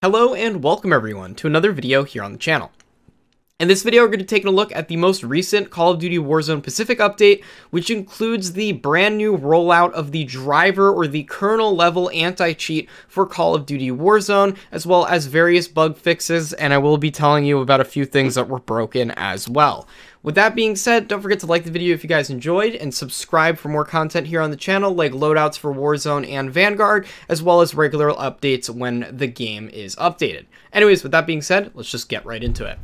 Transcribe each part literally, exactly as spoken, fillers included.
Hello and welcome everyone to another video here on the channel. In this video, we're going to take a look at the most recent Call of Duty Warzone Pacific update, which includes the brand new rollout of the driver or the kernel level anti-cheat for Call of Duty Warzone, as well as various bug fixes, and I will be telling you about a few things that were broken as well. With that being said, don't forget to like the video if you guys enjoyed, and subscribe for more content here on the channel, like loadouts for Warzone and Vanguard, as well as regular updates when the game is updated. Anyways, with that being said, let's just get right into it.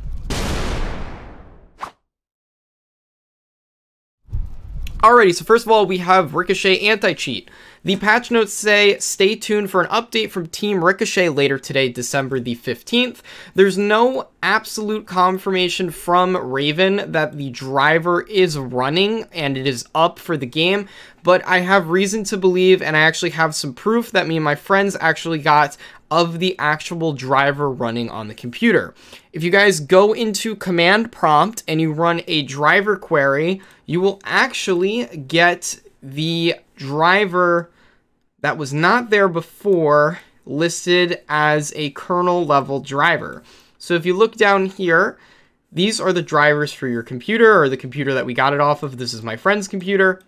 Alrighty, so first of all, we have Ricochet anti-cheat. The patch notes say, stay tuned for an update from Team Ricochet later today, December the fifteenth. There's no absolute confirmation from Raven that the driver is running and it is up for the game, but I have reason to believe, and I actually have some proof that me and my friends actually got of the actual driver running on the computer. If you guys go into command prompt and you run a driver query, you will actually get the driver that was not there before listed as a kernel level driver. So if you look down here, these are the drivers for your computer, or the computer that we got it off of. This is my friend's computer,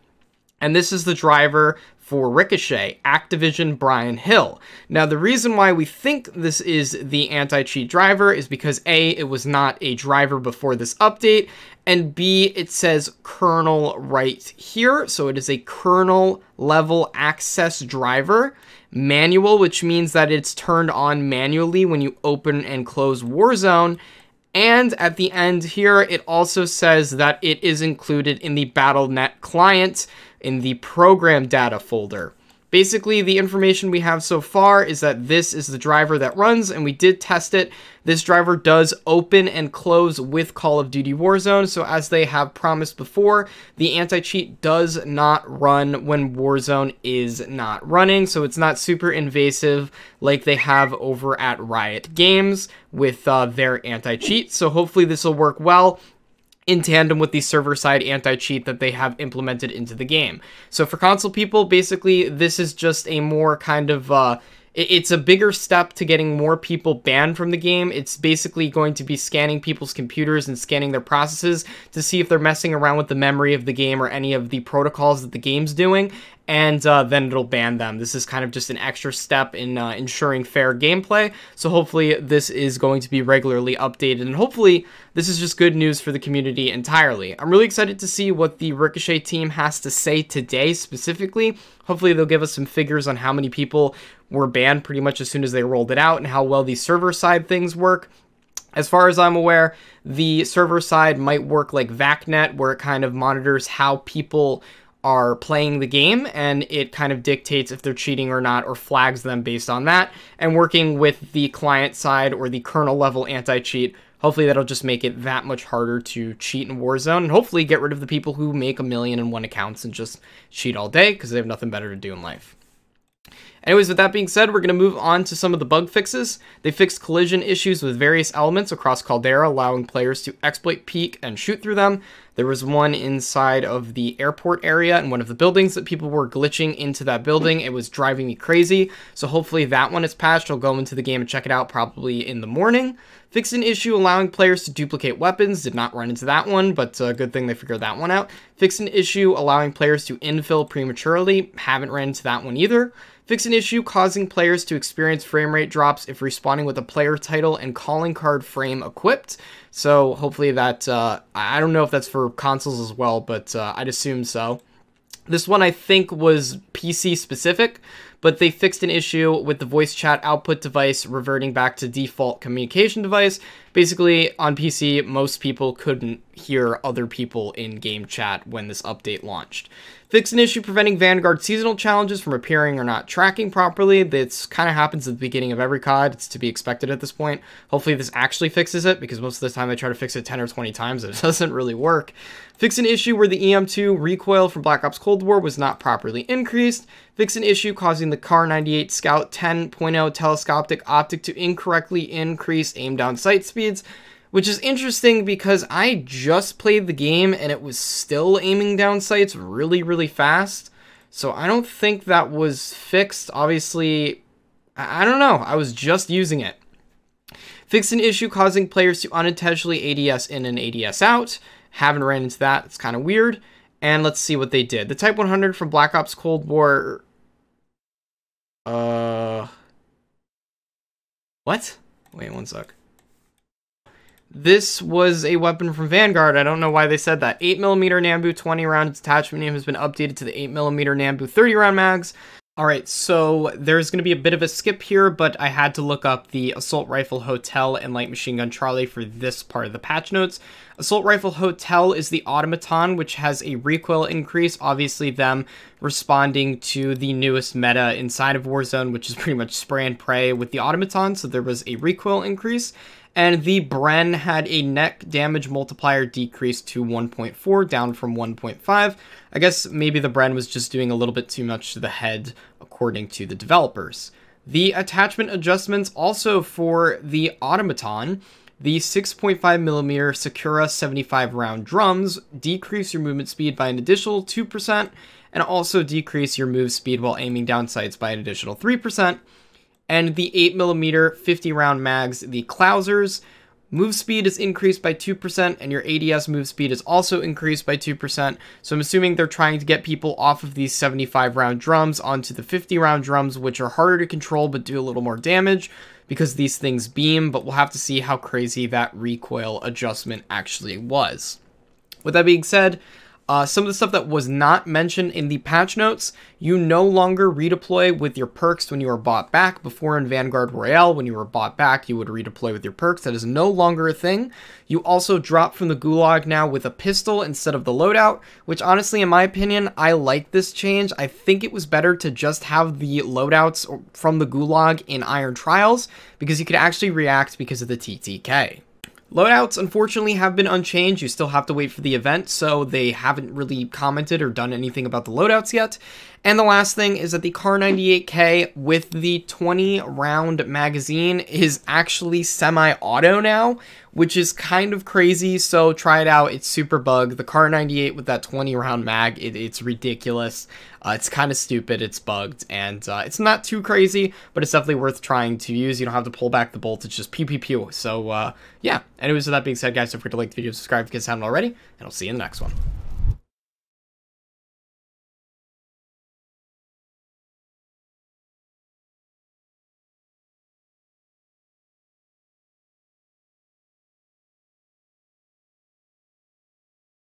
and this is the driver for Ricochet, Activision Brian Hill. Now, the reason why we think this is the anti-cheat driver is because A, it was not a driver before this update, and B, it says kernel right here, so it is a kernel level access driver, manual, which means that it's turned on manually when you open and close Warzone, and at the end here, it also says that it is included in the Battle dot net client in the program data folder. Basically, the information we have so far is that this is the driver that runs, and we did test it. This driver does open and close with Call of Duty Warzone, so as they have promised before, the anti-cheat does not run when Warzone is not running, so it's not super invasive like they have over at Riot Games with uh, their anti-cheat, so hopefully this will work well in tandem with the server-side anti-cheat that they have implemented into the game. So for console people, basically, this is just a more kind of, uh, it's a bigger step to getting more people banned from the game. It's basically going to be scanning people's computers and scanning their processes to see if they're messing around with the memory of the game or any of the protocols that the game's doing, and uh, then it'll ban them. This is kind of just an extra step in uh, ensuring fair gameplay, so hopefully this is going to be regularly updated, and hopefully this is just good news for the community entirely. I'm really excited to see what the Ricochet team has to say today specifically. Hopefully they'll give us some figures on how many people were banned pretty much as soon as they rolled it out and how well these server-side things work. As far as I'm aware, the server side might work like VACnet, where it kind of monitors how people are playing the game, and it kind of dictates if they're cheating or not, or flags them based on that, and working with the client side or the kernel level anti-cheat, hopefully that'll just make it that much harder to cheat in Warzone, and hopefully get rid of the people who make a million and one accounts and just cheat all day because they have nothing better to do in life. Anyways, with that being said, we're going to move on to some of the bug fixes. They fixed collision issues with various elements across Caldera, allowing players to exploit, peek, and shoot through them. There was one inside of the airport area in one of the buildings that people were glitching into that building. It was driving me crazy, so hopefully that one is patched. I'll go into the game and check it out probably in the morning. Fixed an issue allowing players to duplicate weapons. Did not run into that one, but uh, good thing they figured that one out. Fixed an issue allowing players to infill prematurely. Haven't ran into that one either. Fix an issue causing players to experience frame rate drops if responding with a player title and calling card frame equipped. So hopefully that, uh, I don't know if that's for consoles as well, but uh, I'd assume so. This one I think was P C specific, but they fixed an issue with the voice chat output device reverting back to default communication device. Basically on P C, most people couldn't hear other people in game chat when this update launched. Fixed an issue preventing Vanguard seasonal challenges from appearing or not tracking properly. This kind of happens at the beginning of every C O D. It's to be expected at this point. Hopefully this actually fixes it, because most of the time I try to fix it ten or twenty times and it doesn't really work. Fix an issue where the E M two recoil from Black Ops Cold War was not properly increased. Fix an issue causing the Kar ninety-eight Scout ten point oh telescopic optic to incorrectly increase aim down sight speeds, which is interesting because I just played the game and it was still aiming down sights really, really fast. So I don't think that was fixed. Obviously, I don't know. I was just using it. Fixed an issue causing players to unintentionally A D S in and A D S out. Haven't ran into that. It's kind of weird. And let's see what they did. The Type one hundred from Black Ops Cold War. Uh, what? Wait one sec. This was a weapon from Vanguard. I don't know why they said that. eight millimeter Nambu twenty round detachment name has been updated to the eight millimeter Nambu thirty round mags. All right, so there's going to be a bit of a skip here, but I had to look up the Assault Rifle Hotel and Light Machine Gun Charlie for this part of the patch notes. Assault Rifle Hotel is the Automaton, which has a recoil increase, obviously them responding to the newest meta inside of Warzone, which is pretty much spray and pray with the Automaton, so there was a recoil increase. And the Bren had a neck damage multiplier decrease to one point four, down from one point five. I guess maybe the Bren was just doing a little bit too much to the head, according to the developers. The attachment adjustments also for the Automaton, the six point five millimeter Sakura seventy-five round drums decrease your movement speed by an additional two percent, and also decrease your move speed while aiming down sights by an additional three percent. And the eight millimeter fifty round mags, the Clousers, move speed is increased by two percent, and your A D S move speed is also increased by two percent. So I'm assuming they're trying to get people off of these seventy-five round drums onto the fifty round drums, which are harder to control but do a little more damage because these things beam, but we'll have to see how crazy that recoil adjustment actually was. With that being said, Uh, some of the stuff that was not mentioned in the patch notes, you no longer redeploy with your perks when you are bought back. Before in Vanguard Royale, when you were bought back, you would redeploy with your perks. That is no longer a thing. You also drop from the Gulag now with a pistol instead of the loadout, which honestly, in my opinion, I like this change. I think it was better to just have the loadouts from the Gulag in Iron Trials because you could actually react because of the T T K. Loadouts, unfortunately, have been unchanged. You still have to wait for the event, so they haven't really commented or done anything about the loadouts yet. And the last thing is that the Kar ninety-eight K with the twenty round magazine is actually semi-auto now, which is kind of crazy, so try it out. It's super bug. The Kar ninety-eight with that twenty round mag, it, it's ridiculous. Uh, it's kind of stupid. It's bugged, and uh, it's not too crazy, but it's definitely worth trying to use. You don't have to pull back the bolt. It's just pew, pew, pew. So, uh, yeah. Anyways, with that being said, guys, don't forget to like the video, subscribe if you guys haven't already, and I'll see you in the next one.